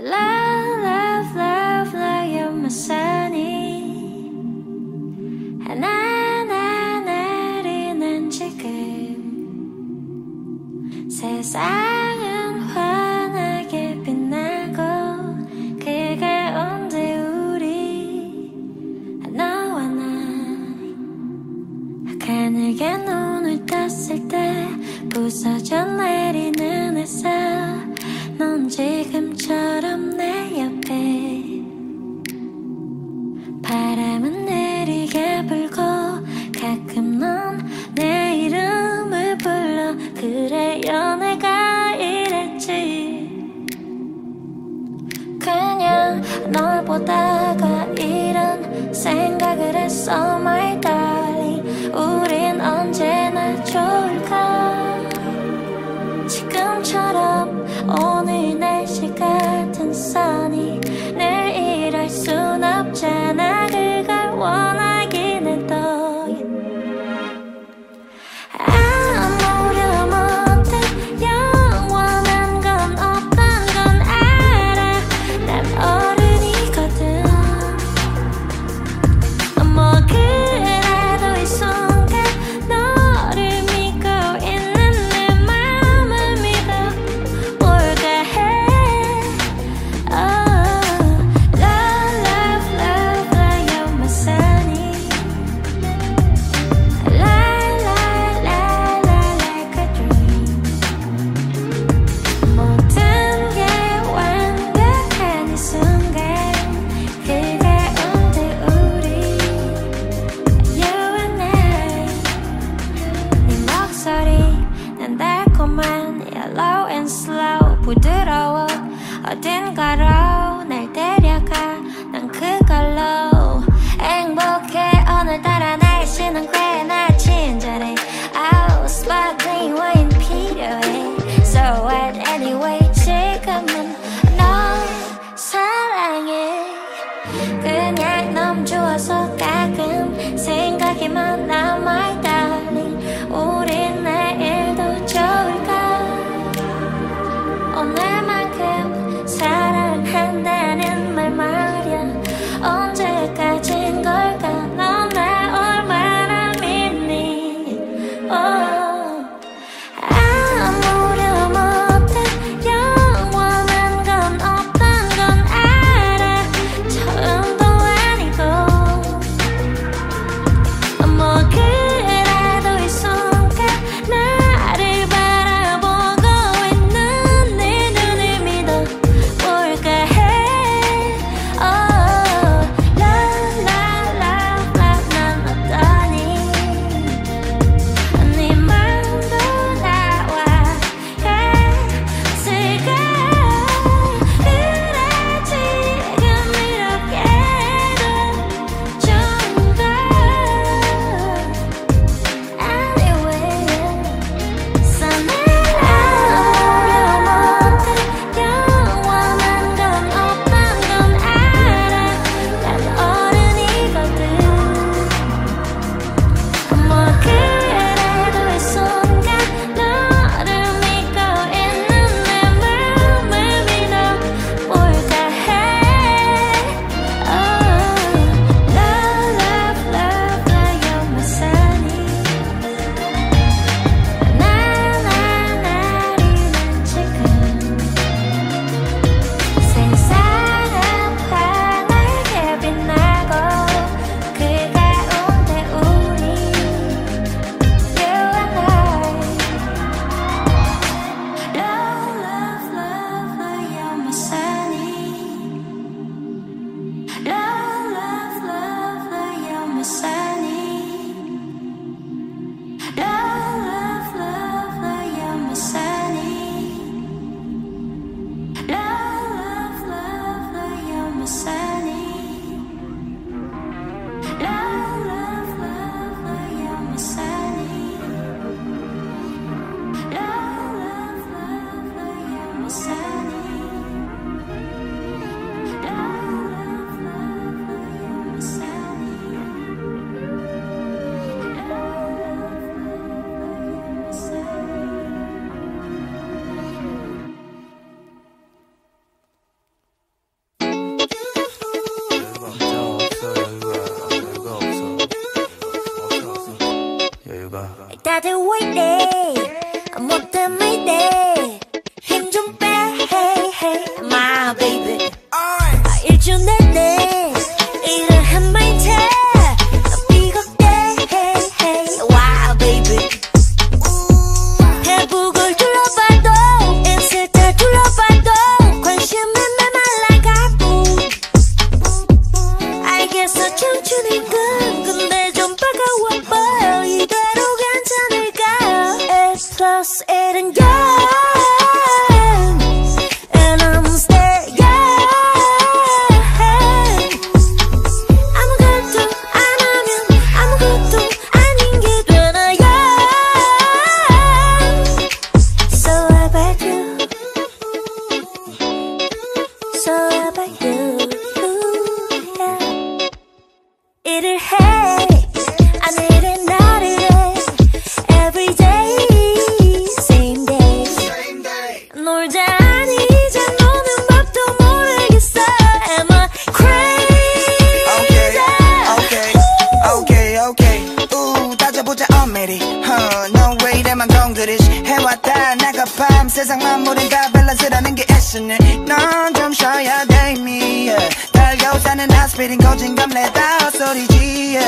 I love like you're my sunny. 하나 나리는 지금 세상은 환하게 빛나고 그 가운데 우리 너와 나 하늘에 눈을 떴을 때 부서져 내리는 햇살 넌 지금처럼 내 옆에 바람은 내리게 불고 가끔 넌 내 이름을 불러 그래 연애가 이랬지 그냥 널 보다가 이런 생각을 했어 my darling 우린 언제나 좋을까 지금처럼 오늘 날씨 같은 sunny 내일 이럴 순 없잖아 그걸 원하긴 해도 I'm more good. So how about you? Yeah. It'll hurt. I need it not it. Every day, same day. Same day. 널 다 이제 너는 맘도 모르겠어. Am I crazy? Okay, okay, okay, okay. Ooh, 따져보자 already. Huh, 넌 왜 이래만 덩그리지 해왔다 나가 밤 세상 만물은 다 밸런스라는 게 애쓰네. 넌 좀 쉬어야 돼 이미. 달고 사는 아스피린 거진감 내다 헛소리지.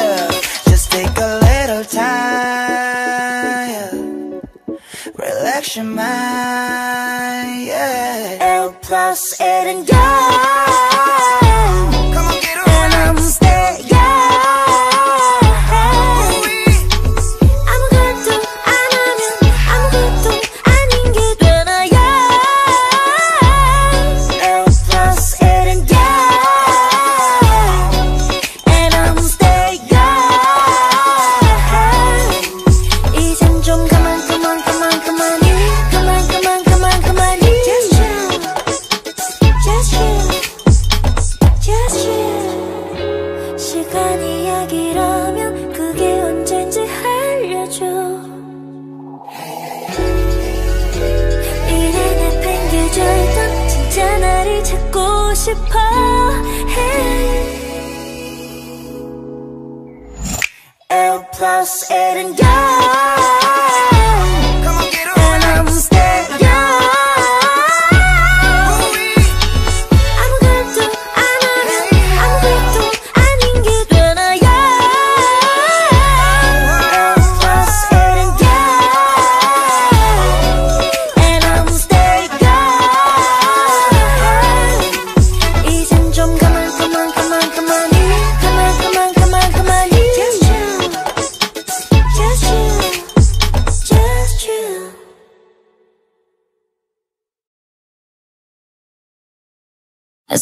Just take a little time. Relax your mind. L plus 1은 God. L plus 8 and God.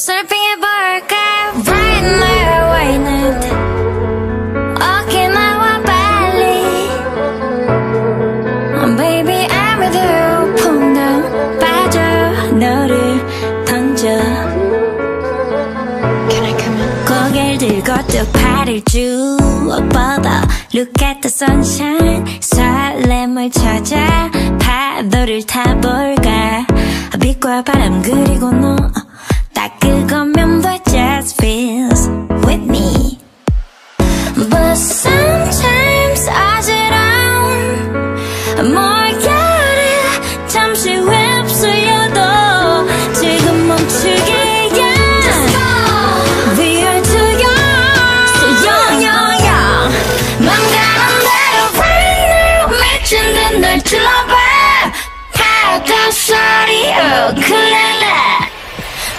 Surfing a burger, brightener, whitened. Okay, my one belly. Baby, I'm with you. 풍덩 빠져, 너를 던져. Can I come in? 고개를 들고 또 팔을 쭉 뻗어. Look at the sunshine. 설렘을 찾아 파도를 타볼까. 빛과 바람 그리고 너. 딱 그거면 that just feels with me. But sometimes 어지러운 몰결에 잠시 휩쓸려도 지금 멈추게. Yeah. Just go. We are together. So young, young, young. 맘 가는 대로 right now. 미친 듯 널 둘러봐. 파도 소리 우쿨렐라.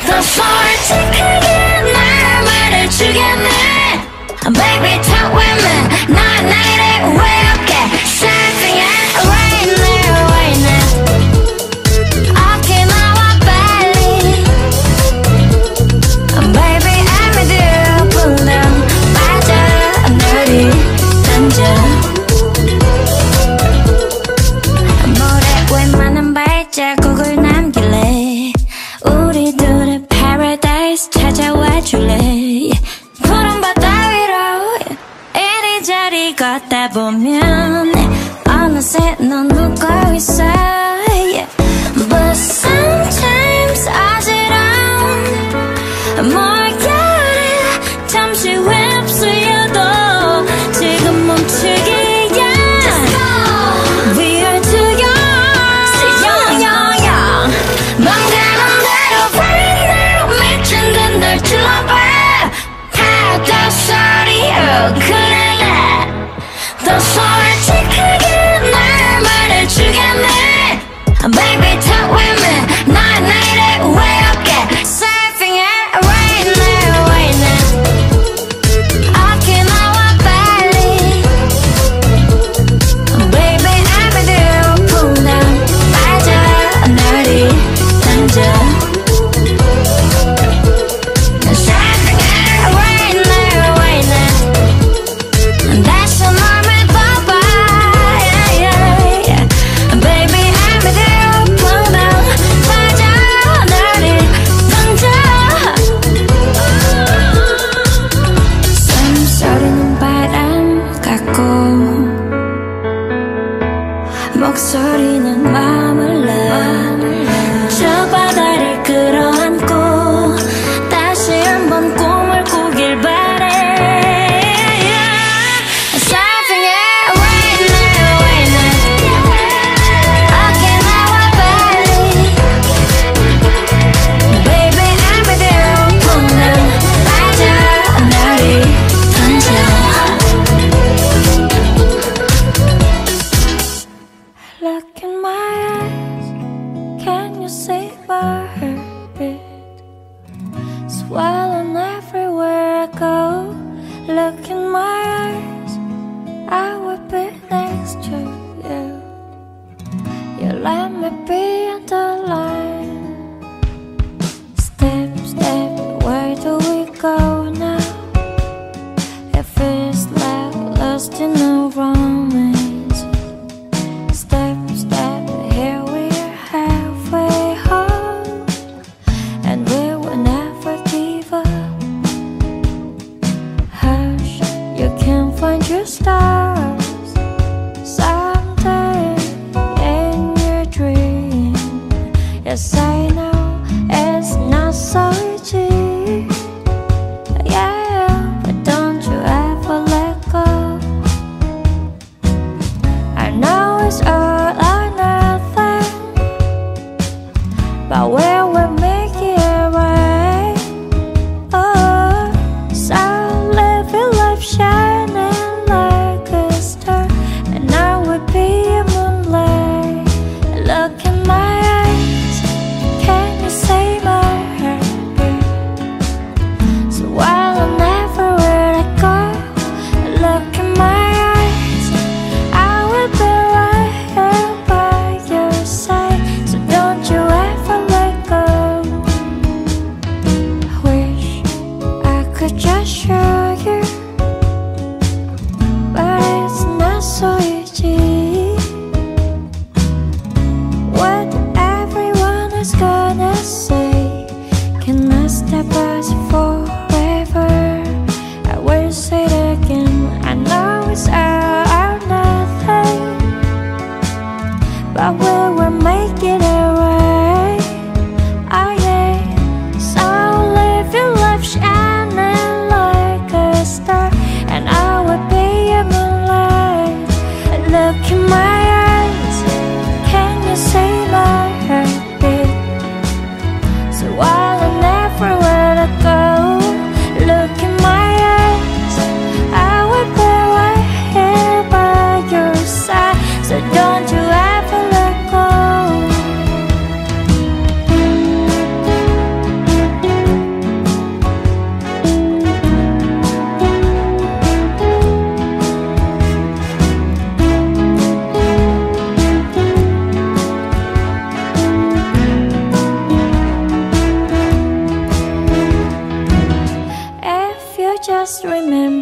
The forward ticket, 날 말을 주겠네. Baby, talk with me. 날 나이를 외롭게. Surfing at a rainbow, rainbow. Okinawa Valley. Baby, I'm with you. 풍덩 빠져, 너를 던져. 모래 웬만한 발자국을 남길래. 우리 둘의 찾아와 줄래. 푸른 바다 위로 이리저리 걷다 보면 어느새 넌 웃고 있어. Yeah. But sometimes 어지러운 몰결에 잠시 휩쓸려도 지금 멈추게. Yeah. Just go. We are too young. So young, young, young. 맘 가는 대로 right now. 널 둘러봐.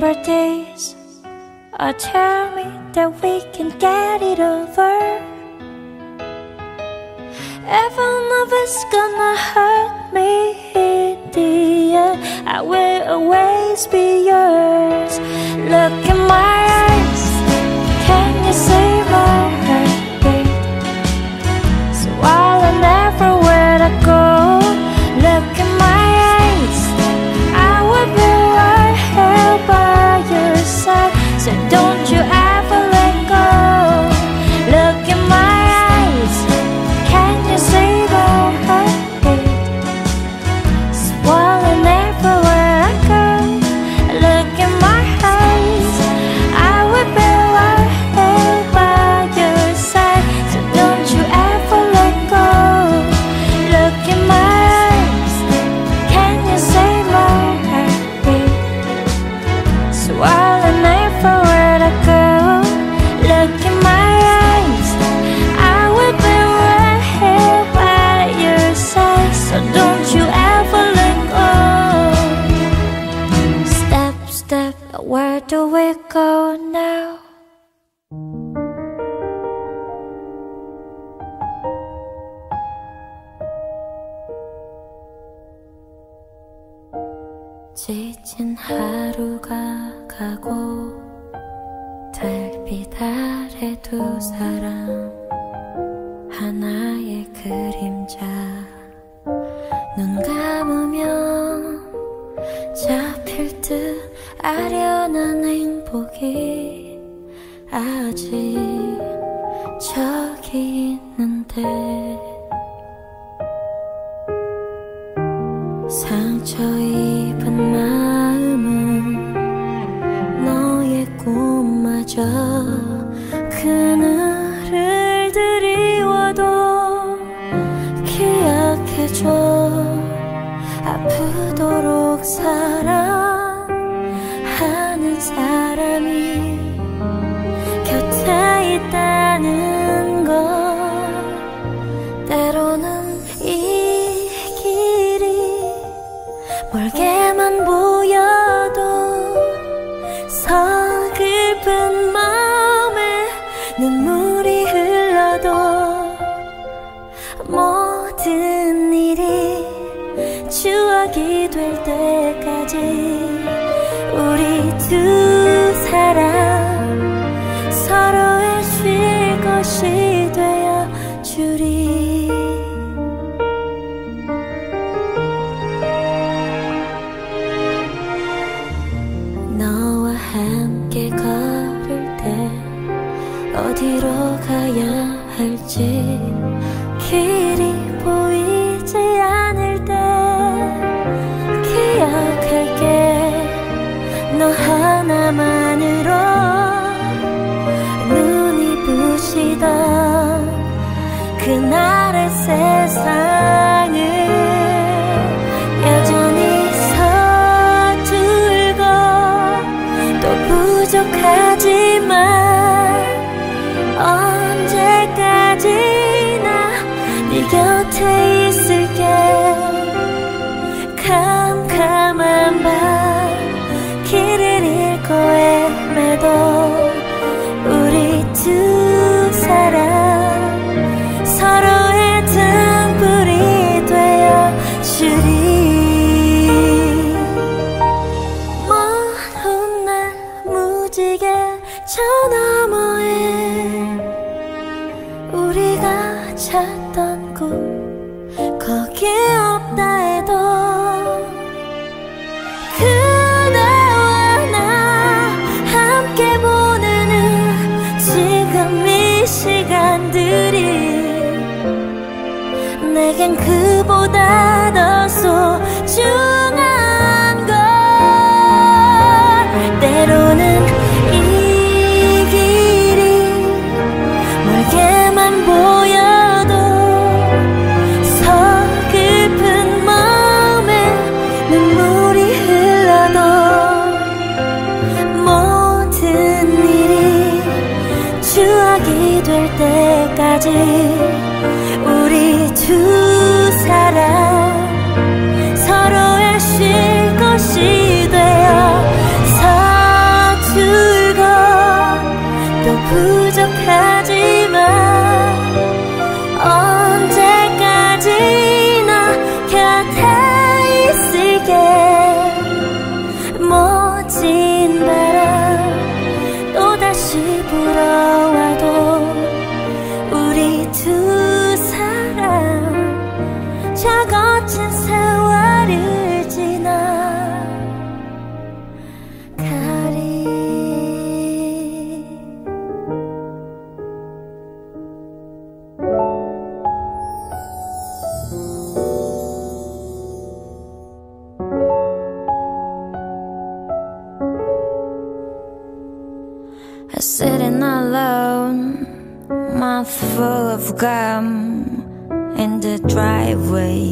over this, or tell me that we can get it over. Even if it's gonna hurt me in the end, I will always be yours. Look in my eyes, can you see my heartbeat? So I'll and everywhere I go, look in my eyes, I will be right here by your side. So don't you ever let go. Look in my eyes, can you see my heartbeat? So I'll and everywhere I go, look in my eyes, I will be right here by your side. So don't you ever let go. Look in my eyes, can you see my heartbeat? So I'll and everywhere I go, look in my eyes, I will be right here by your side. So don't you ever let go. Step, step, where do we go now? 지친 하루가 가고 달빛 아래 두 사람 하나의 그림자 눈 감으면 잡힐 듯 아련한 행복이 아직 저기 있는데 상처 입은 마음은 너의 꿈마저 그날을 드리워도 기억해줘 아프도록 사랑하는 사람이 곁에 있다는 것 때로는 이 멀게만 보여도 서글픈 마음에 눈물이 흘러도 모든 일이 추억이 될 때까지 우리 두 사람 서로의 쉴 것이 되어주리. 어디로 가야 할지 길이 보이지 않을 때 기억할게 너 하나만으로 눈이 부시던 그날의 세상을 여전히 서툴고 또 부족하지만 언제까지나 네 곁에 있을게. 캄캄한 밤 길을 잃고 헤매도 우리 두 사람 서로의 등불이 되어주리. 먼 훗날 무지개 저 너머에 우리가 찾던 꿈 거기 없다 해도 그대와 나 함께 보내는 지금 이 시간들이 내겐 그보다 더 소중한 걸 때로는 우리 두 사람 서로의 쉴 것이 되어 mouth full of gum in the driveway.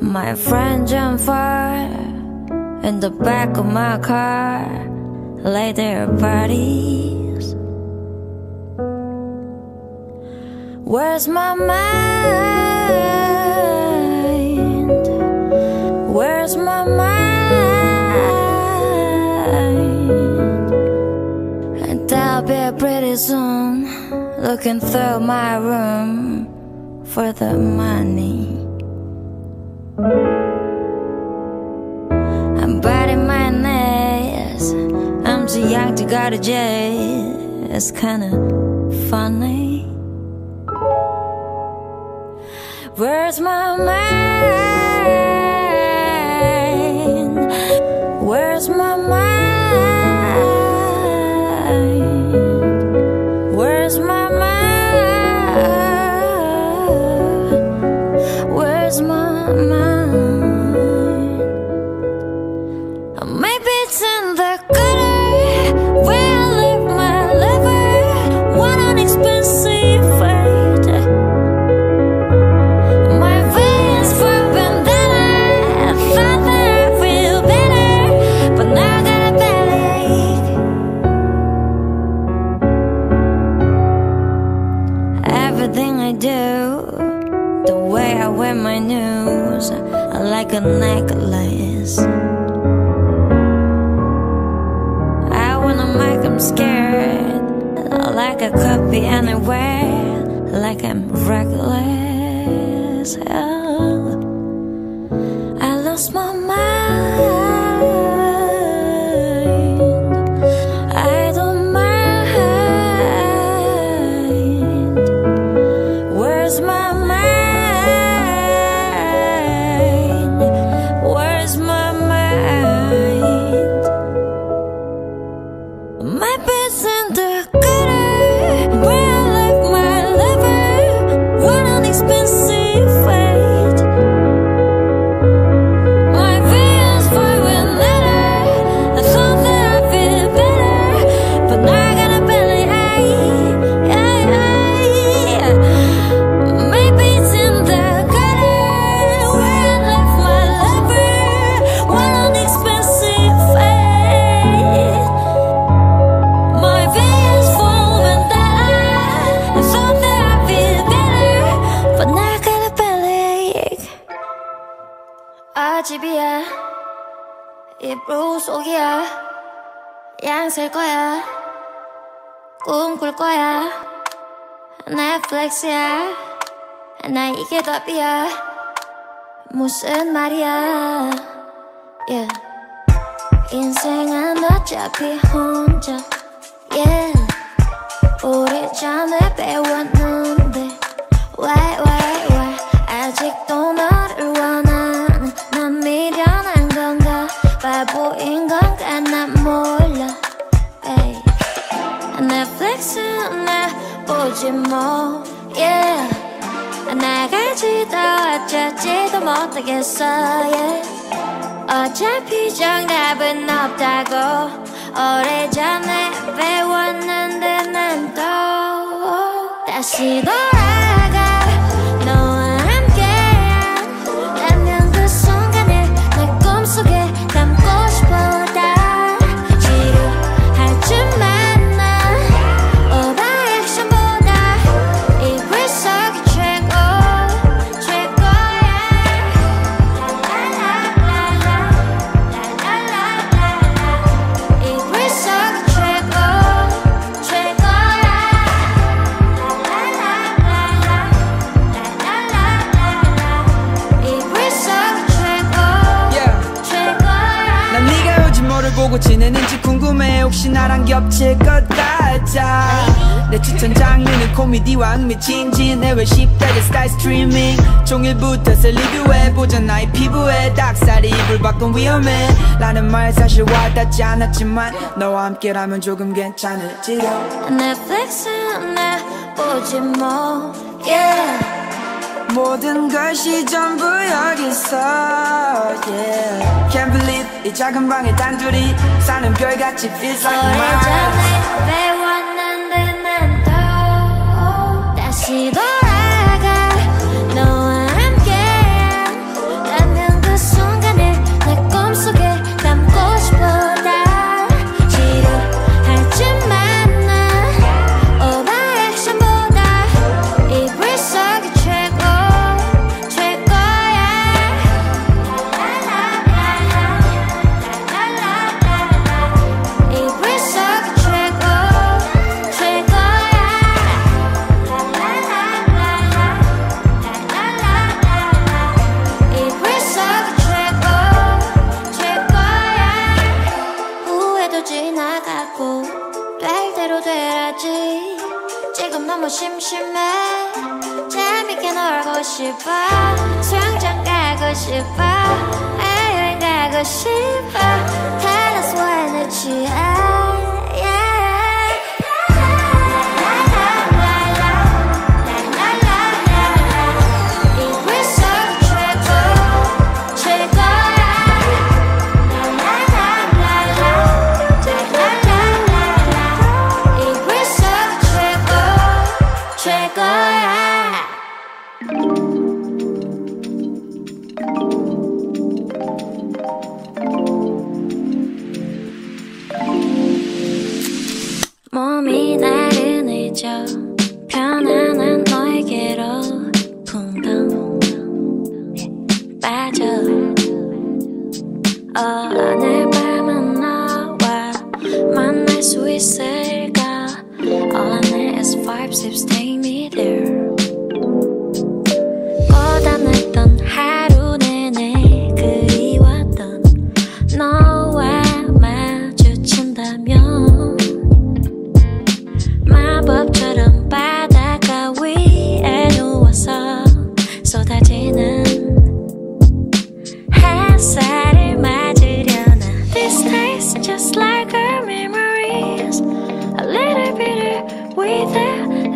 My friend jumped far in the back of my car, lay their bodies. Where's my mind? Where's my mind? And I'll be pretty soon looking through my room for the money. I'm biting my nails, I'm too young to go to jail. It's kinda funny. Where's my mind? Where's my mind? Where's my mind? Where's my mind? Like a necklace, I wanna make them scared, like I could be anywhere, like I'm reckless. Oh, I lost my mind. I don't mind. Where's my mind? 집이야 입으로 속이야 양쓸 거야 꿈꿀 거야 넷플릭스야 나 이게 답이야 무슨 말이야 yeah. 인생은 어차피 혼자 yeah. 우리 전에 배웠는데 why 아직도 너를 원해 미련한 건가 바보인 건가 난 몰라 babe. 넷플릭스나 보지 뭐 yeah. 나가지도 어쩌지도 못하겠어 yeah. 어차피 정답은 없다고 오래전에 배웠는데 난 또 다시 돌아가 너와 보고 지내는지 궁금해 혹시 나랑 겹칠 것 같아 내 추천 장르는 코미디와 흥미 진진해 왜 쉽다게 스타일 스트리밍 종일부터서 리뷰해보자 나의 피부에 닭살이 이불 밖은 위험해 라는 말 사실 와닿지 않았지만 너와 함께라면 조금 괜찮을지도 넷플릭스나 보지 뭐 yeah. 모든 것이 전부 여기 있어 yeah. Can't believe 이 작은 방에 단둘이 사는 별같이 feels like mine 오래전에 배웠는 듯만 또 다시 돌아가 너와 함께 라면 그 순간을 내 꿈속에 담고 싶어 심심해 재밌게 놀고 싶어 수영장 가고 싶어 여행 가고 싶어 Tell us when it's you 몸이 나른해져 편안한 너에게로 쿵쾅 빠져 오늘 밤은 너와 만날 수 있을까 All I need is five sips, take me there 고단했던 하루 내내 그리웠던 너와 마주친다면 마법처럼 바닷가 위에 누워서 쏟아지는 햇살을 맞으려나 These days just like our memories A little bitter with a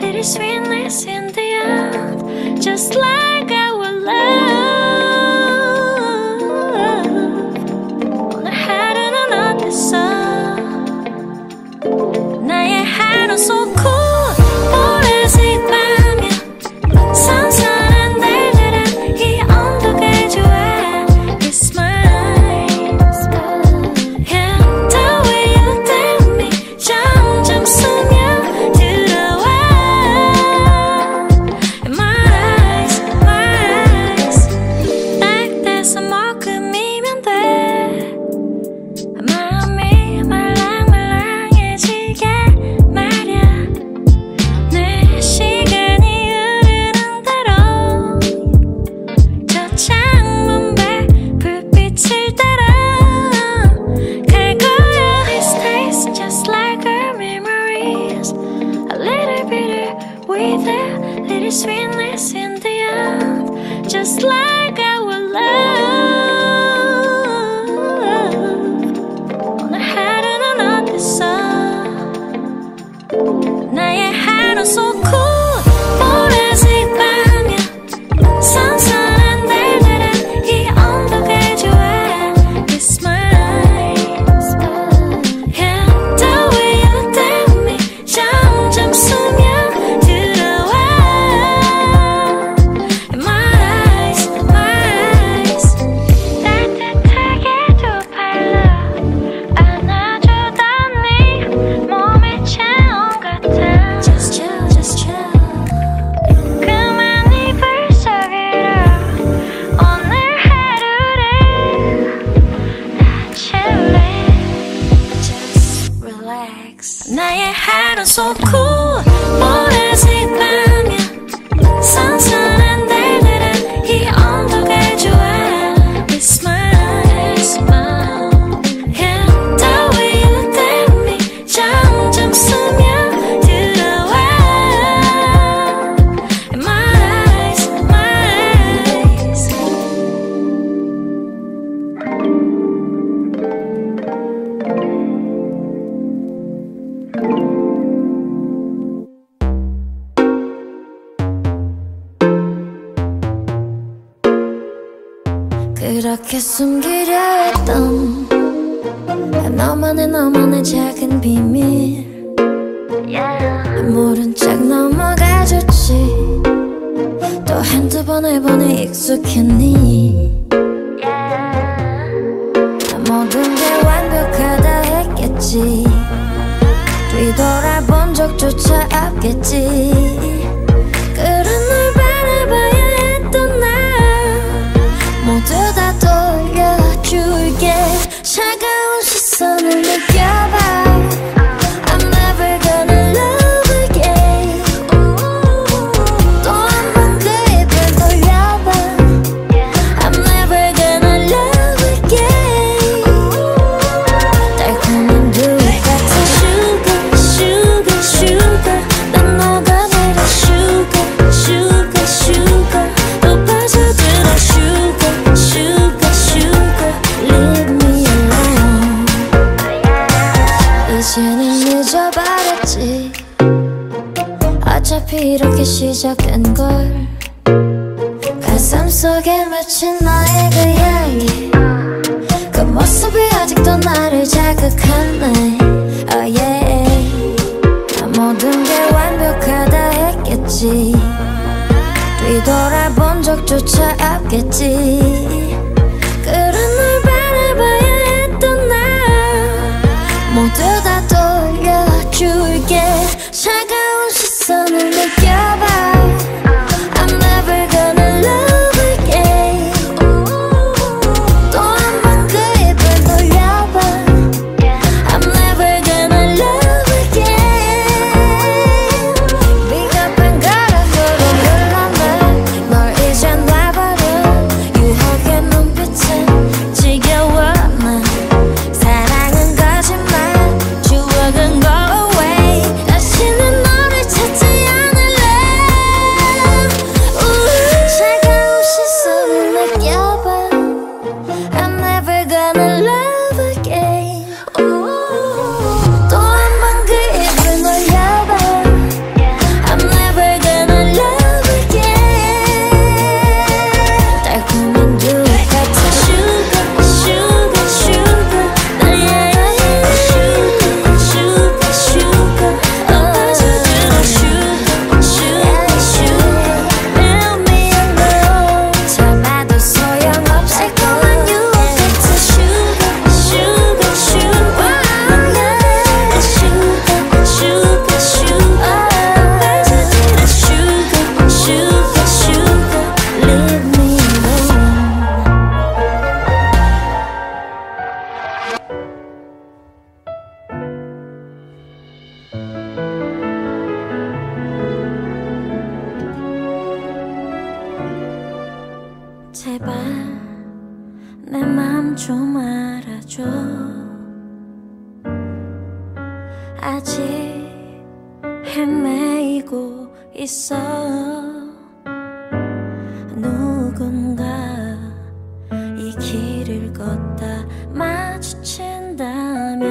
little sweetness in the end Just like our love 오늘 하루는 어땠어 나의 하루 so cool 그렇게 숨기려 했던 너만의 작은 비밀 모른 척 넘어가줬지 또 한두 번 해보니 익숙했니 모든 게 완벽하다 했겠지 뒤돌아본 적조차 없겠지 차가운 시선을 느껴봐 I'm never gonna love again 또 한 번 그 입을 돌려봐 I'm never gonna love again 달콤한 두 같은 sugar sugar sugar 난 녹아내려 sugar sugar sugar 또 빠져들어 sugar sugar sugar leave me 이제는 잊어버렸지 어차피 이렇게 시작된 걸 가슴 속에 맺힌 너의 그 향기 그 모습이 아직도 나를 자극하네 oh yeah. 모든 게 완벽하다 했겠지 뒤돌아본 적조차 없겠지 모두 다 돌려줄게 차가운 시선을 느껴봐 I'm never gonna love again 또 한 번 그 입을 돌려봐 I'm never gonna love again 비겁한 가락으로 물러나 널 이제 놔버려 유혹의 눈빛에 지겨워 난 사랑은 거짓말 제발 내 맘 좀 알아줘 아직 헤매이고 있어 누군가 이 길을 걷다 마주친다면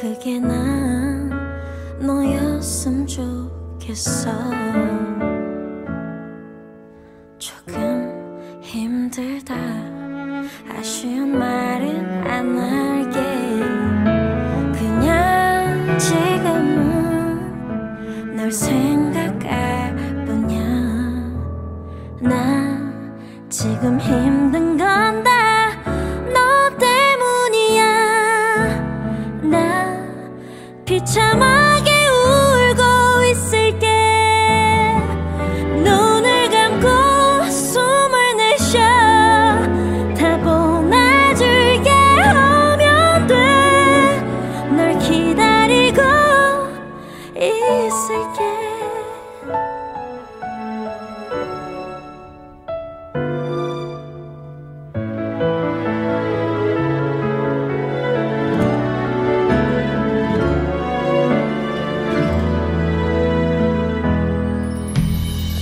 그게 난 너였음 좋겠어 힘들다 아쉬운 말은 안 할게 그냥 지금은 널 생각할 뿐이야 난 지금 힘든 건 다 너 때문이야 나 비참하게 울고 있을게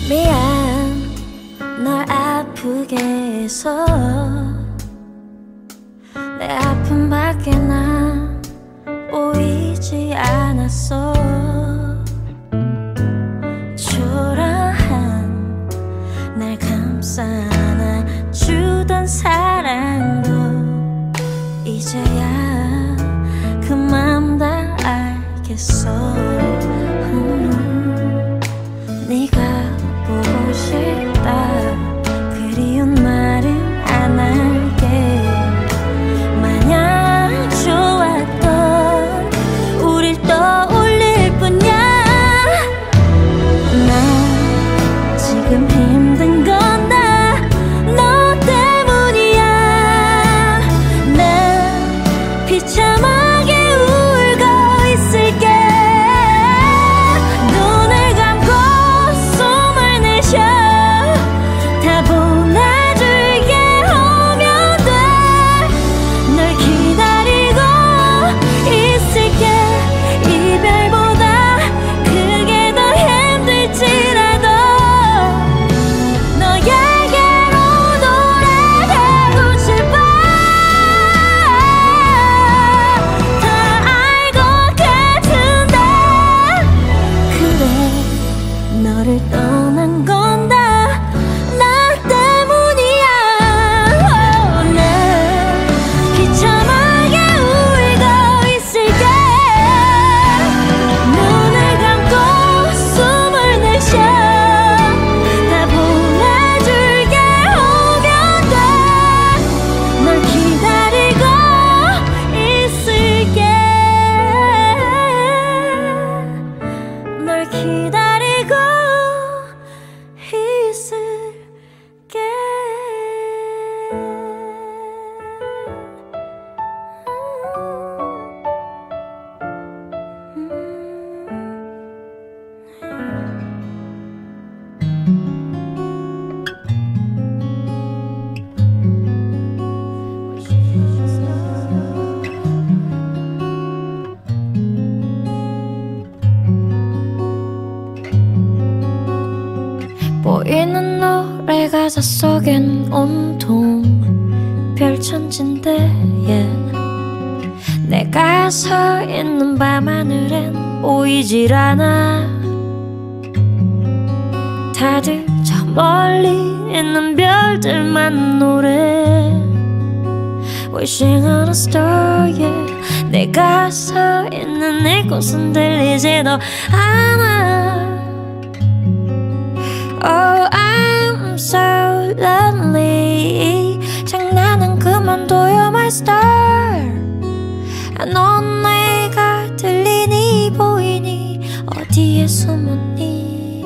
미안 널 아프게 해서 내 아픔밖에 난 보이지 않았어 초라한 날 감싸 안아주던 사랑도 이제야 그만 다 알겠어. 네가 보고 싶다 그리운 말은 안 할게. 마냥 좋았던 우릴 떠올릴 뿐이야. 나 지금 힘든 건 보이는 노래 가사 속엔 온통 별천진데 yeah. 내가 서 있는 밤하늘엔 보이질 않아. 다들 저 멀리 있는 별들만 노래 Wishing on a star yeah. 내가 서 있는 이곳은 들리지도 않아. Oh, I'm so lonely. 장난은 그만둬요, my star. 넌 내가 들리니 보이니 어디에 숨었니?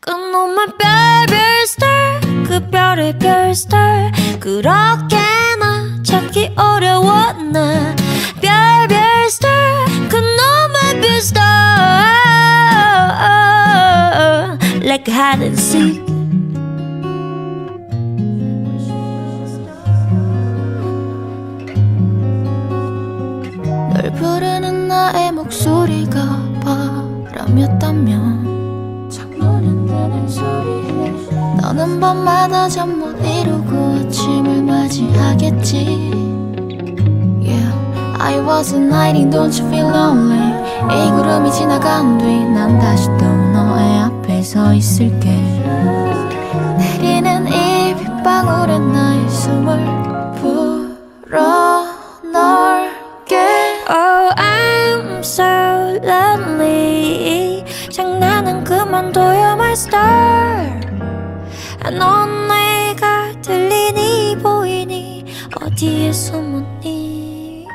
끝놈만 별별 star, 그 별의 별 star. 그렇게나 찾기 어려웠나? 별별 star, 끝놈만 별 star. Like hide and seek. 널 부르는 나의 목소리가 바람이었다면 창문은 닫는 소리에 너는 밤마다 잠 못 이루고 아침을 맞이하겠지 yeah. I wasn't hiding, don't you feel lonely. 이 구름이 지나간 뒤 난 다시 또 너의 앞 서 있을게. 내리는 이 빗방울에 나의 숨을 불어넣을게. Oh, I'm so lonely. 장난은 그만둬요, my star. 넌 내가 들리니 보이니 어디에 숨었니?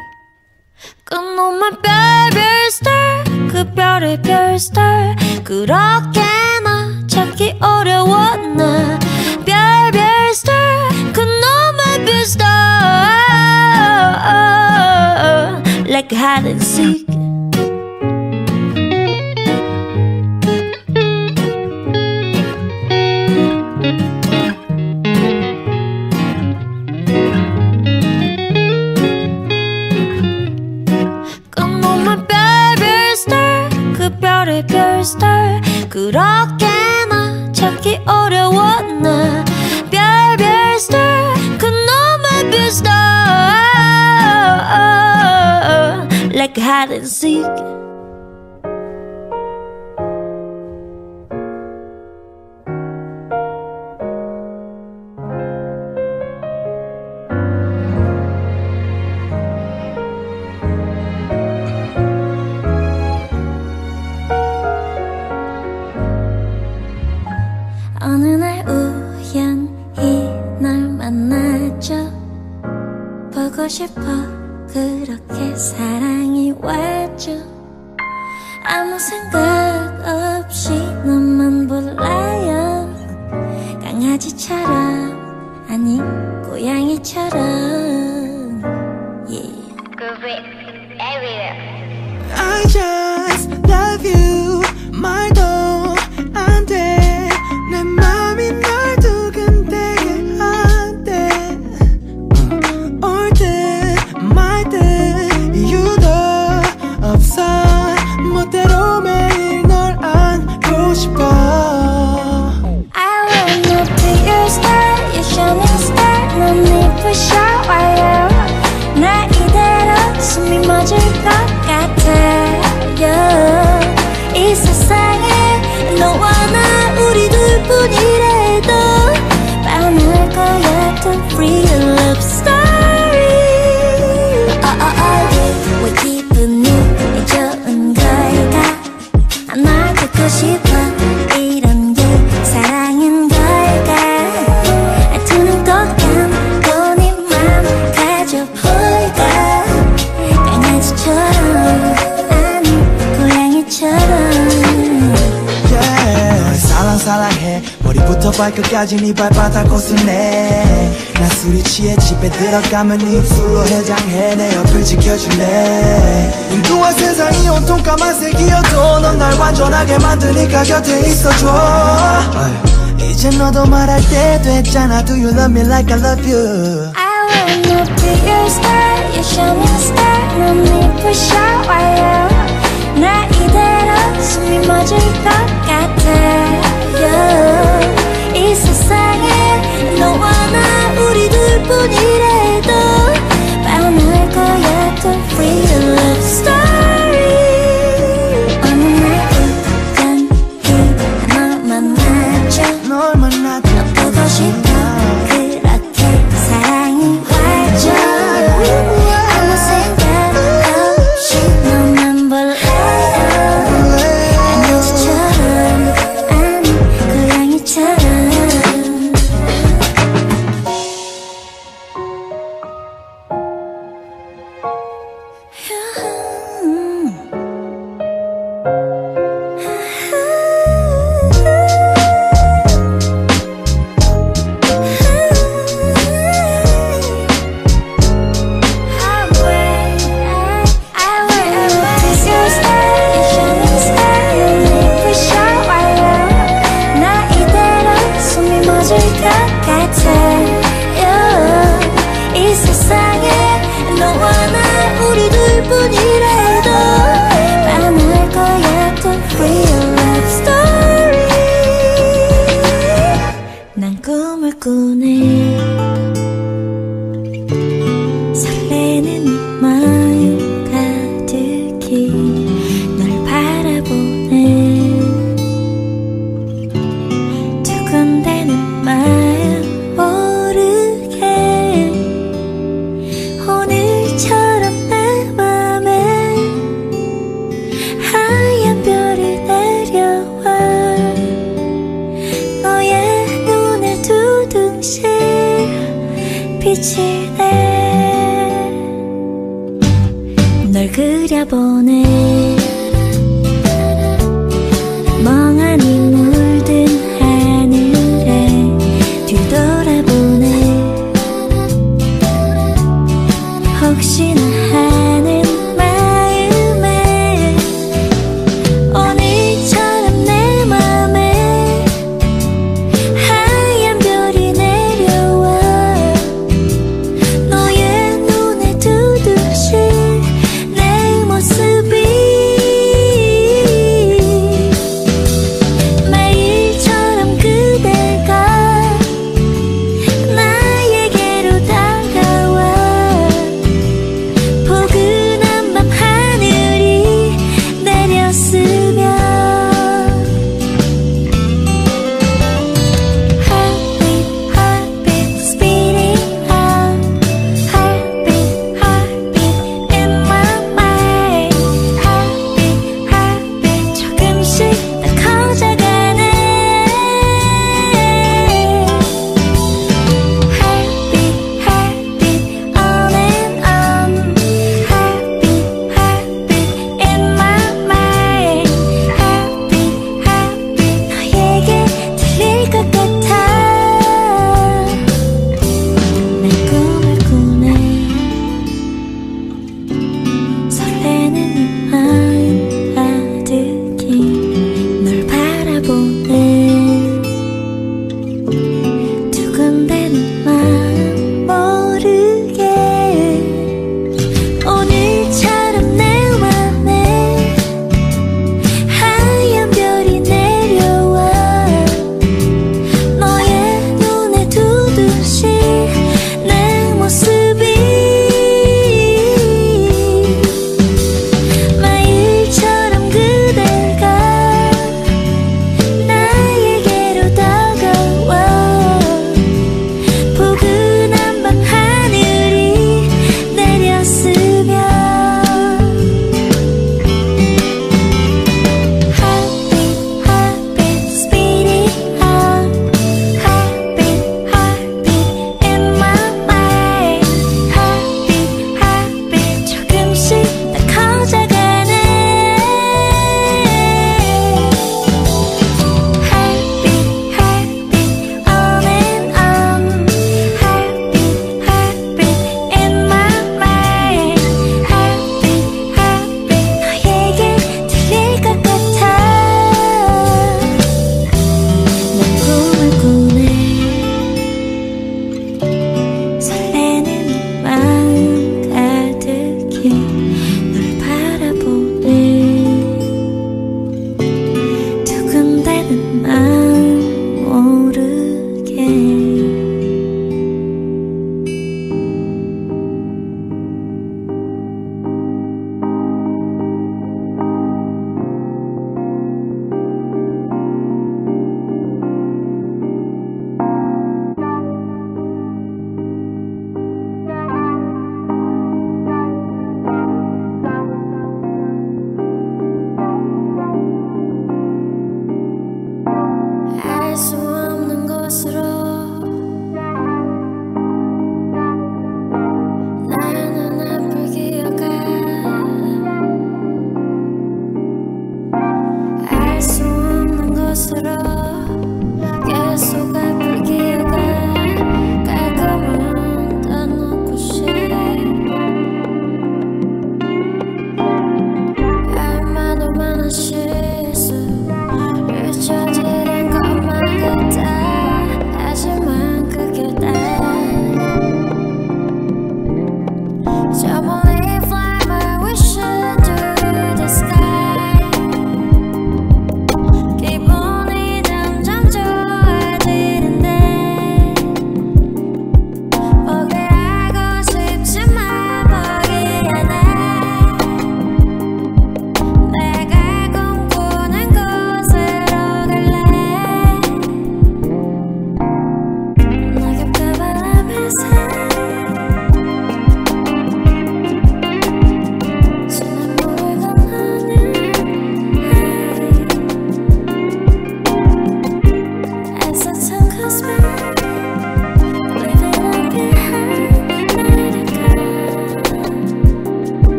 끝놈만 별별 star, 그 별의 별 star. 그렇게나 찾기 어려웠나? 별별 star, 그놈의 별 star. Like hide and seek. Star. 그렇게나 찾기 어려웠나? 별별 star, 그놈의 별 star. Like hide and seek. 싶어. 그렇게 사랑이 왔죠. 아무 생각 없이 너만 불러요. 강아지처럼 아니 고양이처럼 yeah. I just love you. 말도 안 돼. 내 맘이 널 두근대게 한대. 올 듯 말 듯 이유도 없어. 멋대로 매일 널 안고 싶어. I will not be your star. Your shining star. No need for shower. 나 이대로 숨이 멎을 것 같아요. 이 세상에 너와 나 우리 둘 뿐이라도 반할 거야. To free a love story. Oh, 왜 기분이 좋은 걸까. 하나 듣고 싶어. 이런 게 사랑인 걸까. 두눈 꼭 감고 네 맘 가져볼까. 강아지처럼 아니 고양이처럼. 사랑해 머리부터 발끝까지 네 발바닥 고스네. 나 술이 취해 집에 들어가면 입술로 해장해. 내 옆을 지켜줄래. 인도와 세상이 온통 까만색이어도 넌 날 완전하게 만드니까 곁에 있어줘. 이제 너도 말할 때 됐잖아. Do you love me like I love you. I will not be your star. Your shining star. No need for shower. 나 이대로 숨이 멎을 것 같아. 이 세상에 너와 나 우리 둘 뿐이라도 반할 거야. To free a love story. 어느 날 우연히 너만 맞춰. 널 만나 너 보고 싶어. 그렇게 사랑이 와줘. 아무 생각 없이 너만 볼래요. 강아지처럼 be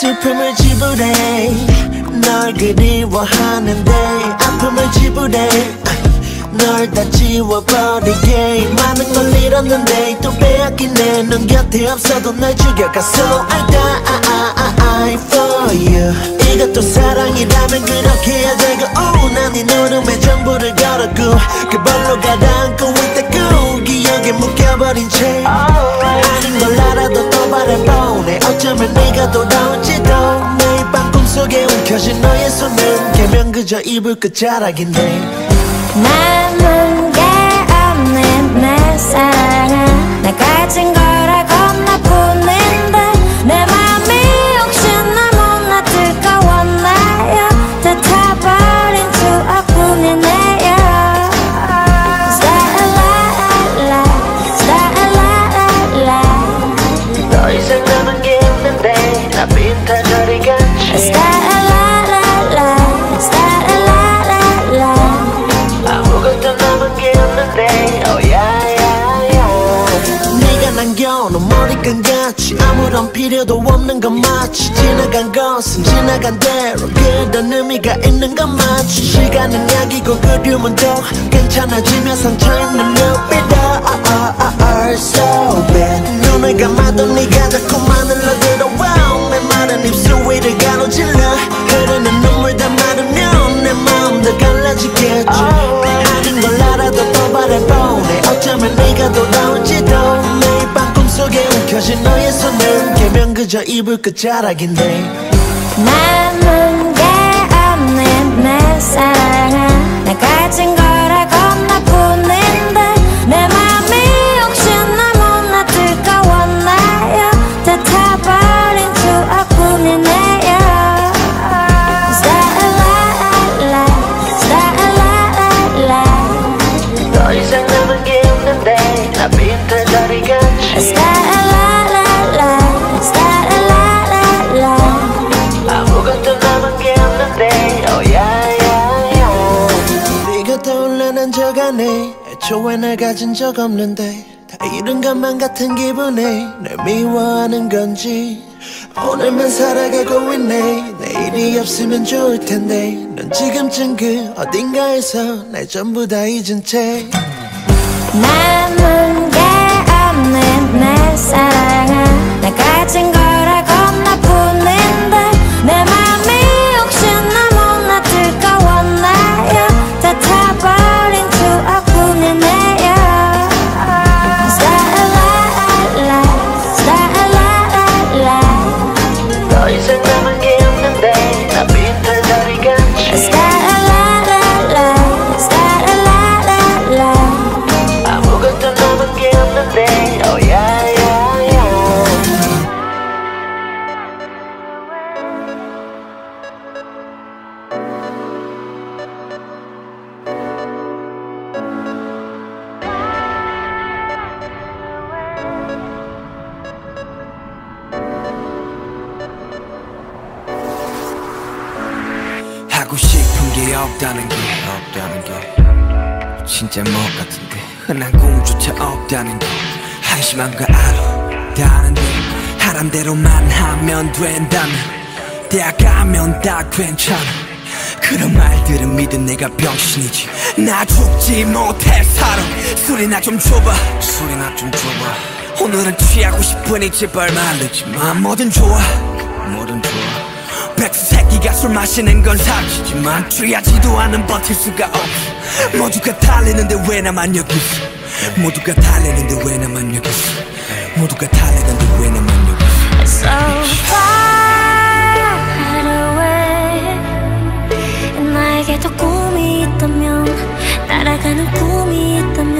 슬픔을 지불해 널 그리워하는데 아픔을 지불해 널 다 지워버리게 많은 걸 잃었는데 또 빼앗기네 넌 곁에 없어도 날 죽여갔어 I die for you 이것도 사랑이라면 그렇게 해야 되고 oh, 난 네 눈물에 전부를 걸었고 그 발로 가라앉고 있다고 기억에 묶여버린 채 아닌 걸 알아도 또 바라보네 어쩌면 네가 돌아올지도 매일 밤 꿈속에 움켜쥔 너의 손은 개면 그저 이불 끝자락인데 난 뭔가 없는 내 사랑 나 가진 거라고 나쁘는데 내 맘이 혹시나 못나 뜨거웠나요 다 타버린 추억뿐이네요 Starlight, starlight 더 이상 남은 게 없는데 나 빈타 저리같이 남겨놓은 머리끈같이 아무런 필요도 없는 것 마치 지나간 것은 지나간 대로 그런 의미가 있는 것 마치 시간은 약이고 그리움은 더 괜찮아지며 상처있는 눈빛도 so bad 눈을 감아도 네가 자꾸만 흘러들어와 내 마른 입술 위를 가로질러 흐르는 눈물 다 마르면 내 마음 더 갈라지겠지 아닌 걸 알아도 또 바라보네 어쩌면 네가 돌아올지도 속에 움켜진 너의 손은 개면 그저 이불 끝자락인데 난 뭔가 없는 내 사랑 나 가진 거라고 나쁘는데 내 맘이 혹시나 못나 뜨거웠나요 다 타버린 추억뿐이네요 Starlight, starlight 더 이상 남은 게 없는데 나 빈털 다리같이 애초에 날 가진 적 없는데 다 잃은 것만 같은 기분에 날 미워하는 건지 오늘만 살아가고 있네 내일이 없으면 좋을 텐데 넌 지금쯤 그 어딘가에서 날 전부 다 잊은 채 남은 게 없는 내 사랑 나 가진 거라고 나쁘는데 내 맘이 혹시나 못나 뜨거웠나요 다 타버린 진짜 뭐 같은데 흔한 꿈조차 없다는 게 한심한 걸 알았다는데 하람대로만 하면 된다면 대학 가면 다 괜찮아 그런 말들은 믿은 내가 병신이지 나 죽지 못해 살아 술이나 좀 줘봐 술이나 좀 줘봐 오늘은 취하고 싶으니 제발 말르지만 뭐든 좋아 뭐든 좋아 백수 새끼가 술 마시는 건 사실이지만 취하지도 않은 버틸 수가 없어 모두가 달리는데 왜 나만 여기 있어 모두가 달리는데 왜 나만 여기 있어 모두가 달리는데 왜 나만 여기 있어 So far away 나에게도 꿈이 있다면 날아가는 꿈이 있다면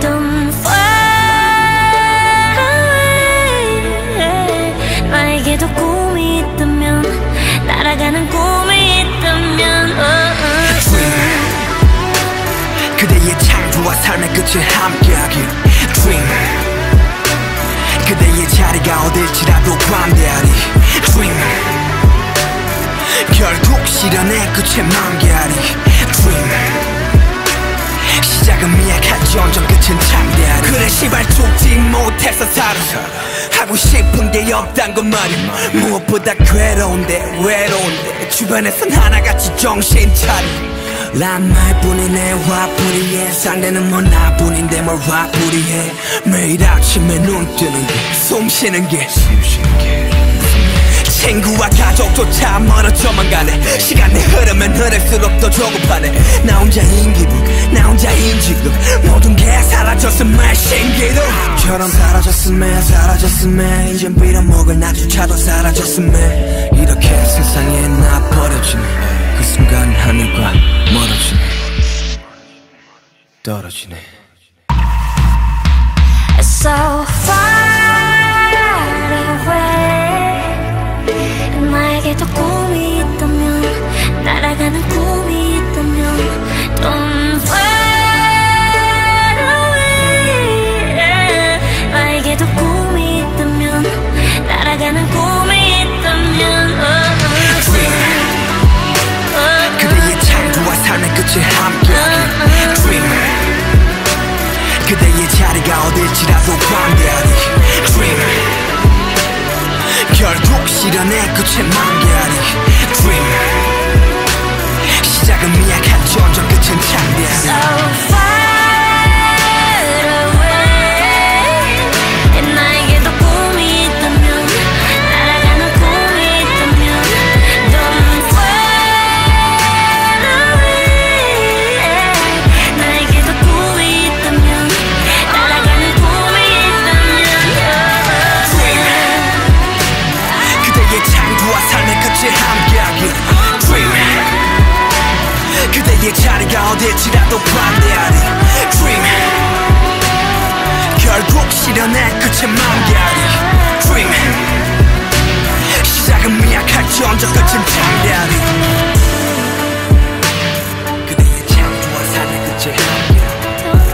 Don't fly away 나에게도 꿈이 있다면 날아가는 꿈이 있다면 oh. 그대의 창조와 삶의 끝을 함께하길 Dream 그대의 자리가 어딜지라도 관대하리 Dream 결국 실현의 끝에 만개하리 Dream 시작은 미약한 점점 끝은 창대한 그래 시발 죽지 못해서 살아서 하고 싶은데 없단 건 말임 무엇보다 괴로운데 외로운데 주변에선 하나같이 정신 차림 난 말뿐이 내 화풀이에 상대는 뭐 나뿐인데 뭘 화풀이해 매일 아침에 눈 뜨는 게 숨 쉬는 게 친구와 가족조차 멀어져만 가네 시간이 흐르면 흐를수록 더 조급하네 나 혼자인 기분 나 혼자인 지금 모든 게 사라졌음에 신기루 처럼 사라졌음에 이젠 빌어먹을 나조차도 사라졌음에 이렇게 세상에 나 버려지네 그 순간 하늘과 멀어지네 떨어지네 So far away 나에게도 꿈이 있다면 날아가는 꿈이 있다면 Don't fly away yeah. 나에게도 꿈이 있다면 날아가는 꿈이 있다면 Dream 그대의 창조와 삶의 끝에 함께하길 Dream 그대의 자리가 어딜지라도 반대하리 Dream 결국 실현의 끝에 만개하리 Dream 시작은 미약한 점점 끝은 창대하리 So far away 나에게도 꿈이 있다면 날아가는 꿈이 있다면 Don't fly away 나에게도 꿈이 있다면 날아가는 꿈이 있다면 Dream 그대의 창조와 삶의 끝에 함께하길 Dream 그대의 자리가 어딜지라도 반대하리 Dream 결국 실현의 끝에 만개하리 Dream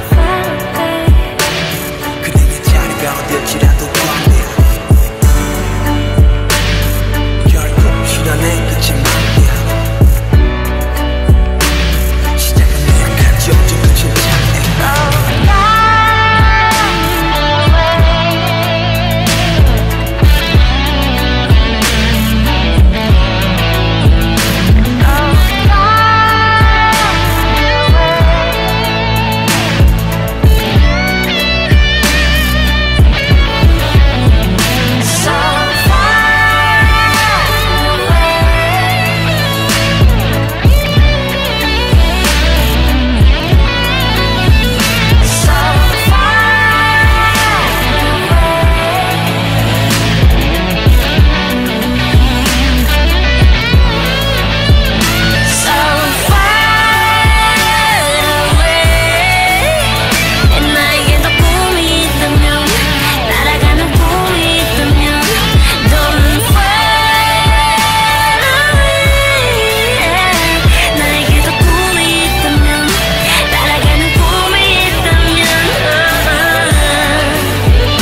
시작은 미약할지언정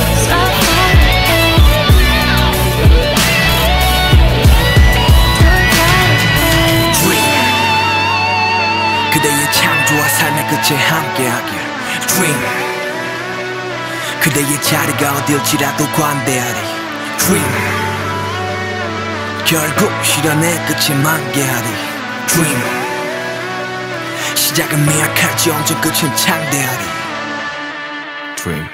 끝은 창대하리 그대의 창조와 삶의 끝에 함께하길 그대의 자리가 어딜지라도 반대하리 그대의 자리가 어딜지라도 관대하리 Dream 결국 실현의 끝에 만개하리 Dream 시작은 미약할지언정 끝은 창대하리 Dream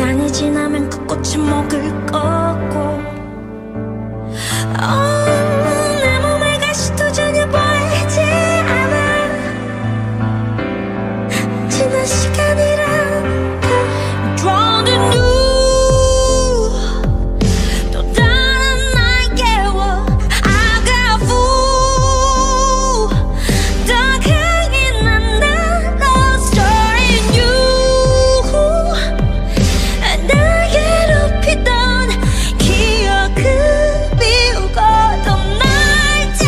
시간이 지나면 그 꽃이 먹을 거고 내 몸을 다시 도전해 보이지 않아 지난 시간이란 다 Drawn the new 또 다른 날 깨워 I got fool 더 강인 난 나로 Story new 날 괴롭히던 기억을 비우고 또 날 채워간다 I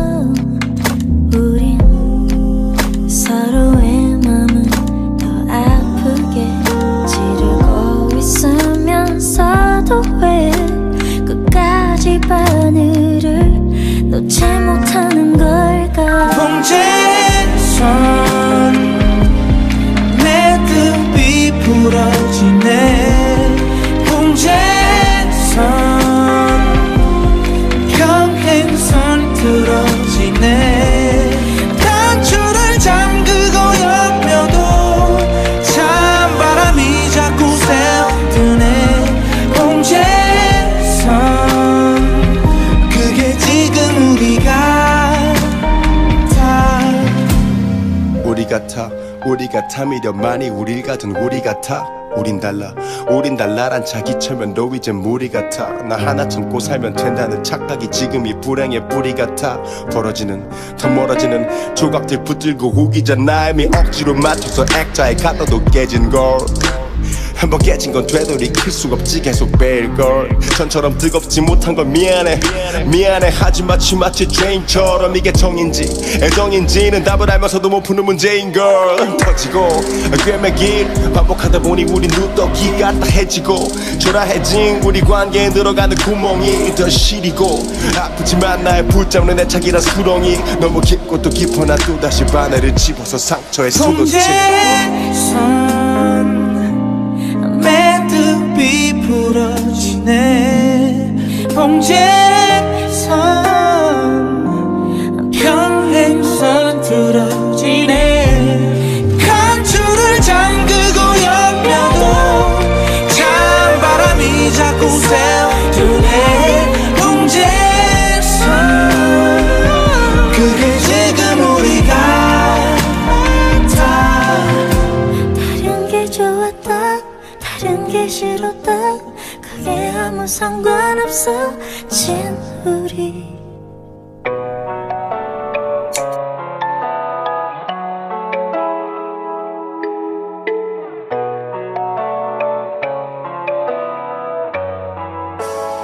우린 서로의 맘은 더 아프게 지르고 있으면서도 왜 끝까지 바늘을 놓지 못하는 걸까? 봉제선 내 듭이 부러지네. 봉제선 단추를 잠그고 열며도 찬바람이 자꾸 새어드네. 봉제선 그게 지금 우리 같아 미련만이 우릴 가둔 우리 같아. 우린 달라란 자기 체면도 이젠 무리 같아. 나 하나 참고 살면 된다는 착각이 지금이 불행의 뿌리 같아. 벌어지는 더 멀어지는 조각들 붙들고 우기자 나임이 억지로 맞춰서 액자에 가둬도 깨진걸. 한번 깨진 건 되돌이킬 수가 없지. 계속 뺄걸. 전처럼 뜨겁지 못한 건 미안해. 하지마 마치 죄인처럼. 이게 정인지 애정인지는 답을 알면서도 못 푸는 문제인걸. 터지고 꿰매길 반복하다 보니 우린 누더기 같다 해지고 초라해진 우리 관계에 들어가는 구멍이 더 시리고 아프지만 나의 붙잡는 애착이란 수렁이 너무 깊고 또 깊어. 난 또다시 바늘을 집어서 상처에 속었지. 이 부러지네. 봉제선 평행선 들어지네. 간추를 잠그고 열면도 찬바람이 자꾸 새어드네. 봉제선 그게 지금 우리가 다 다른 게 좋았다. 다른 게 싫었다. 그게 아무 상관없어 진 우리.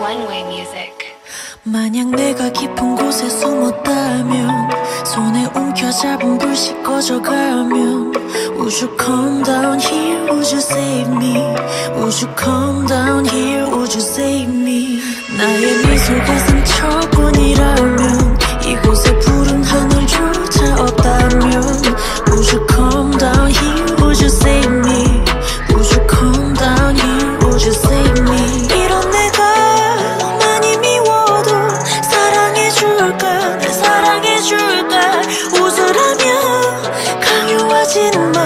One-way music. 만약 내가 깊은 곳에 숨었다면 손에 움켜잡은 불씨 꺼져가면 Would you come down here, would you save me? Would you come down here, would you save me? 나의 미소가 상처뿐이라면 이곳에 푸른 하늘조차 없다면 Would you come down here, would you save me? Would you come down here, would you save me? 이런 내가 많이 미워도 사랑해줄까? 날 사랑해줄까? 웃으라며 강요하지는 마.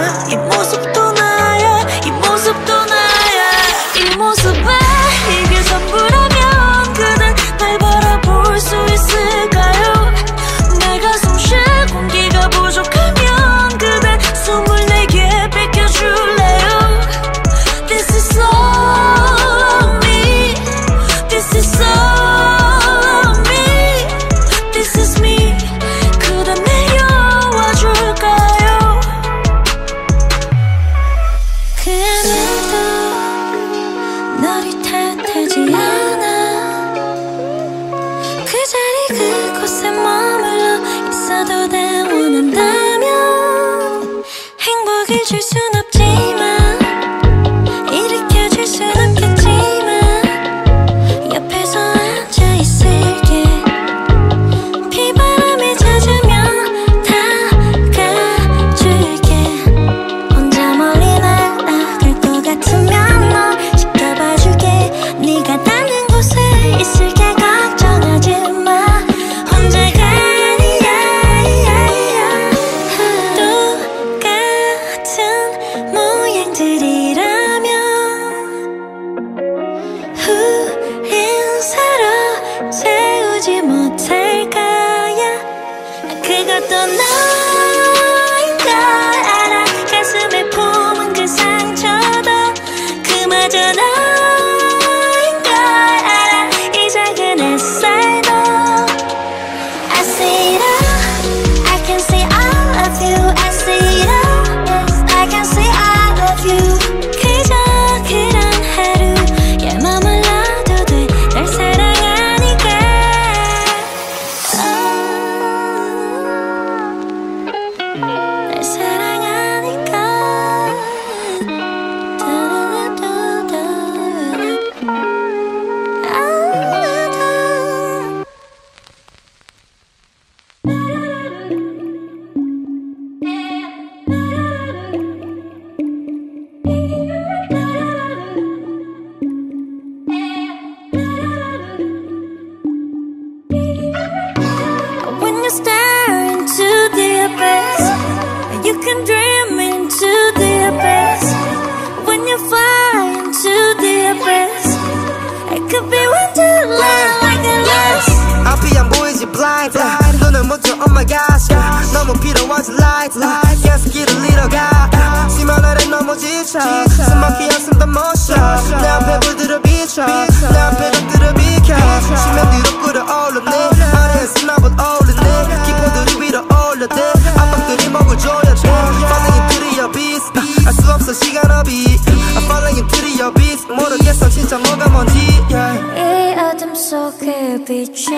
blind. 눈을 묻혀 oh my gosh. 너무 필요한 light. 계속기를 잃어가. 심한 아래 너무 지쳐. 숨 막히어 숨도 못 쉬어. 내 앞에 불들을 비춰. 내 앞에 적들을 비켜. 심연 뒤로 끌어올렸네. 아래에서 나봇 올렸네. 기포들이 위로 올렸네. 압박들이 목을 조였네. 반응이 들이어 비슷. 알 수 없어 시간업이. 반응이 들이어 비슷. 모르겠어 진짜 뭐가 뭔지. 이 어둠 속에 비춰.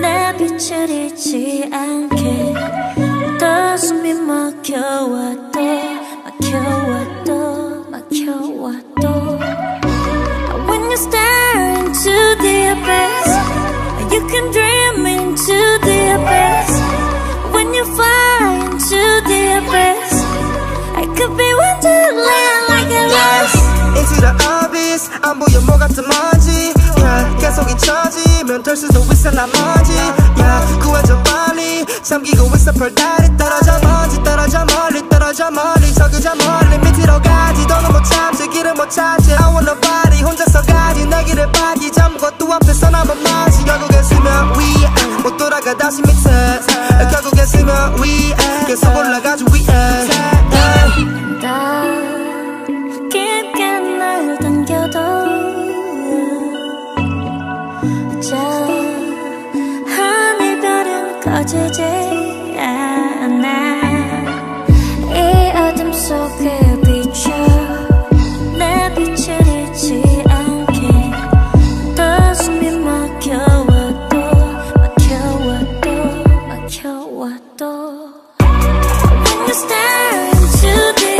내 빛을 잃지 않게. 또 숨이 막혀와도 막혀와도 막혀와도. When you stare into the abyss, you can dream into the abyss. When you fly into the abyss, I could be wonderland like a lost. Into the abyss, 안 보여 뭐 같은 먼지. 계속 잊혀지면 될 수도 있어 나머지. 구해줘 빨리 잠기고 있어 별다리. 떨어져 먼지 떨어져 멀리 떨어져 멀리 저기 저 멀리 밑으로 가지. 너는 못 참지 길을 못 찾지. I want nobody 혼자서 가지. 내 길을 빠지 잠고 또 앞에서 나만 맞지. 결국엔 수면 위에 못 돌아가 다시 밑에. 결국엔 수면 위에 계속 올라가지 위에. 깊게 날 당겨도 하늘별은 꺼지지 않아. 이 어둠 속에 비춰 내 빛을 잃지 않게. 또 숨이 막혀와도 막혀와도 막혀와도. When you stare into the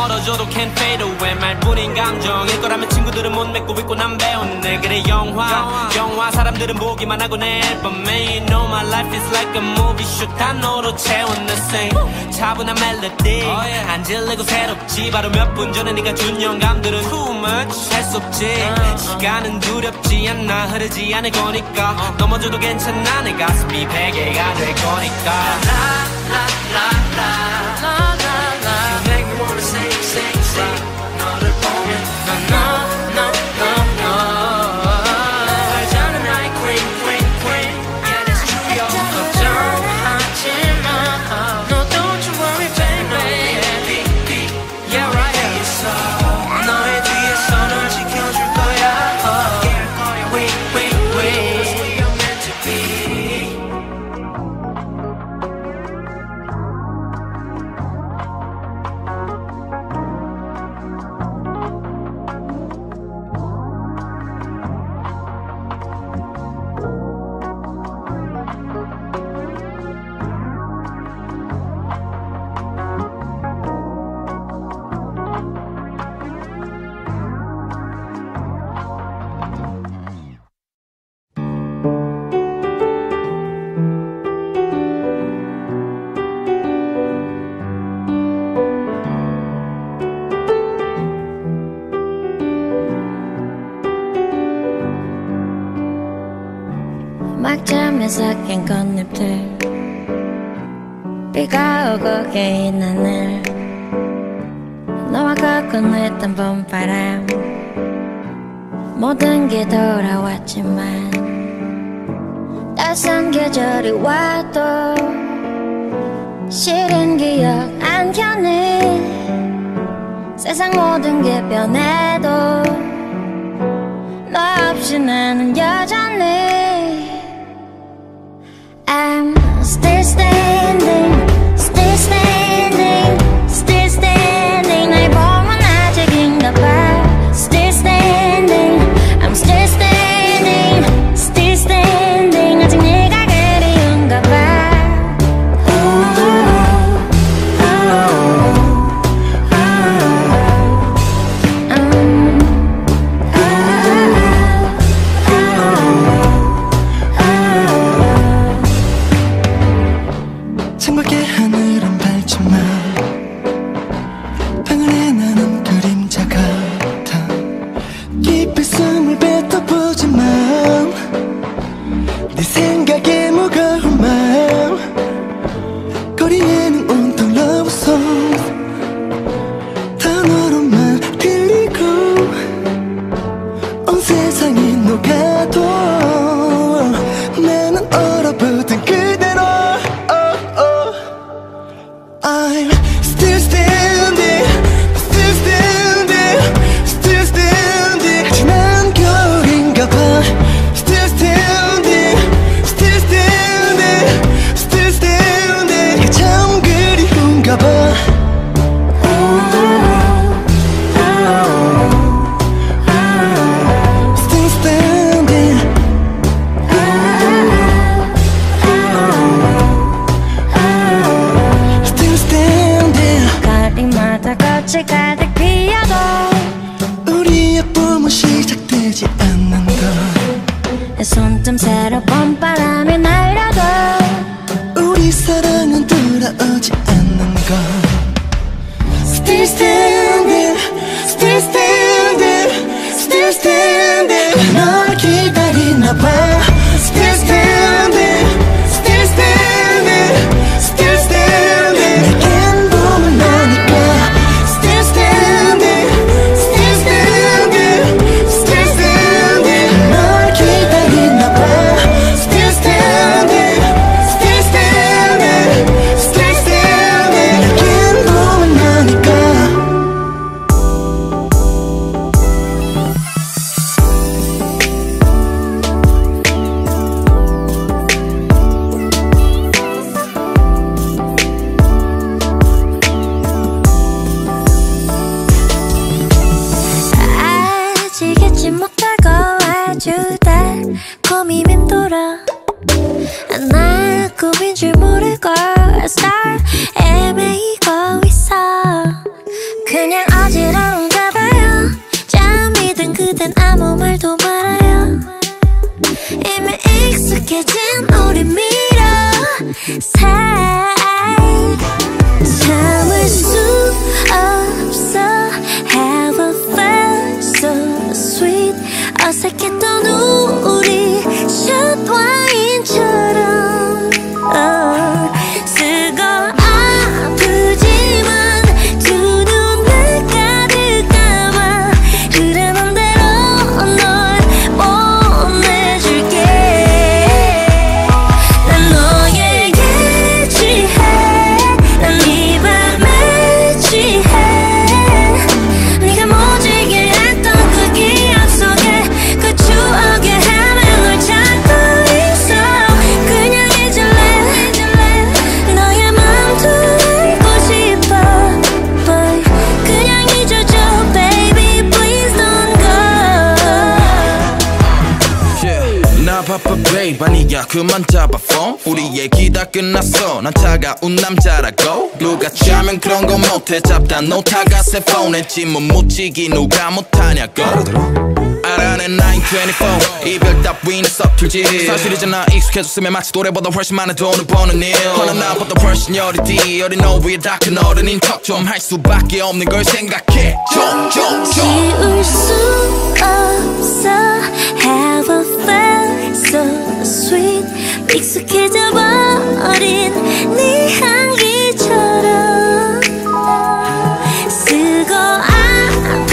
멀어져도 can't fade away 말뿐인 감정일 거라면 친구들은 못 맺고 있고 난 배웠네 그래 영화 사람들은 보기만 하고 내 앨범에 You know my life is like a movie shoot 다 너로 채운 내 생 차분한 멜로디 안 질리고 새롭지 바로 몇 분 전에 네가 준 영감들은 too much 할 수 없지 시간은 두렵지 않아 흐르지 않을 거니까 넘어져도 괜찮아 내 가슴이 베개가 될 거니까 la la la la la la You make me wanna sing sing sing 너를 보면 no no no no 알잖아 나의 queen queen queen Yeah that's true yo 걱정하지마 No don't you worry baby Yeah right here so 너의 뒤에서 널 지켜줄 거야 We Cause we are meant to be 섞인 꽃잎들 비가 오고 개인 하늘 너와 거꾼했던 봄바람 모든 게 돌아왔지만 따스한 계절이 와도 싫은 기억 안 견해 세상 모든 게 변해도 너 없이 나는 여전히 I'm still standing, still standing, still standing. 날 보면 아직인가 봐. Still standing, I'm still standing, still standing. 아직 네가 그리운가 봐. Ooh, ooh, ooh, ooh, ooh, ooh, ooh, ooh, ooh. 창밖에 하늘은 밝지만 방 안에 나는 그림자 같아 깊이 숨을 뱉어보지만 네 생각에 무거운 마음 거리에는 온통 love songs 단어로만 들리고 온 세상이 녹아도 나는 얼어붙은 그대로 I'm still standing, still standing, still standing. 아직 난 겨울인가 봐. Still standing, still standing, still standing. 네가 참 그리운가 봐. Still standing. Still standing 거리마다 꽃이 가득 피어도 우리의 봄은 시작되지 않는다 내 손등 새로 봄바람이 날려도 우리 사랑은 돌아오지 않는 걸 Still standing, still standing, still standing 널 기다리나 봐 Still standing, still standing, still standing 내겐 봄은 너니까 Still standing, still standing, still standing 널 기다리나 봐 Still standing, still standing, still standing 내겐 봄은 너니까 아직이지 못하고 아주 달콤히 맴돌아 나 꿈인 줄 모르고 애매히고 있어 그냥 그대 어지러운가 봐요. 잠이든 그댄 아무 말도 말아요. 이미 익숙해진 우리 미러 사이 참을 수 없어. Ever felt so sweet. 어색했던 우리 샷 와인처럼 아니야 그만 잡아 phone. 우리 얘기 다 끝났어. 난 차가운 남자라고. 누가 짜면 그런 거 못해. 잡다 놓다가 새 폰에 짐은 묻히기 누가 못하냐고. 알아내 924 이별 따윈 서툴지. 사실이잖아 익숙해졌으면 마치 노래보다 훨씬 많은 돈을 버는 일. 허나 나보다 훨씬 여리디. 어린 너위에 다 큰 어른인 척 좀 할 수밖에 없는 걸 생각해. 좀 지울 수 없어. Have a felt so sweet. 익숙해져 버린 네 향기처럼 쓰고 아프지만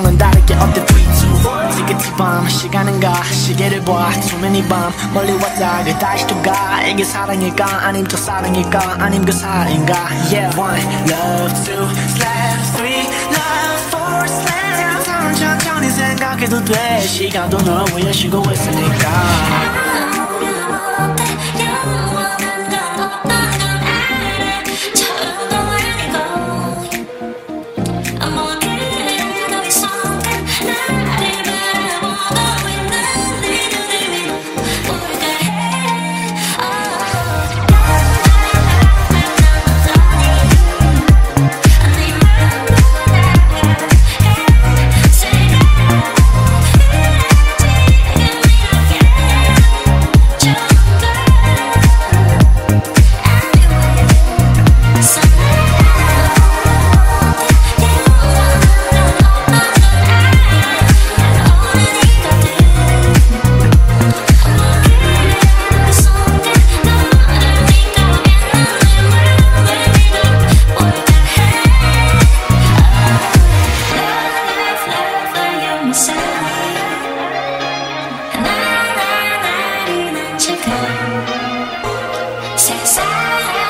세상은 다르게 어때 treat you 지긋이 밤 시간은 가 시계를 봐 too many 밤 멀리 왔다 그 다시 또 가 이게 사랑일까 아님 저 사랑일까 아님 그 사이인가 yeah one love two slap three love four slap 다음 천천히 생각해도 돼 시간도 널 위해 쉬고 있으니까 세상에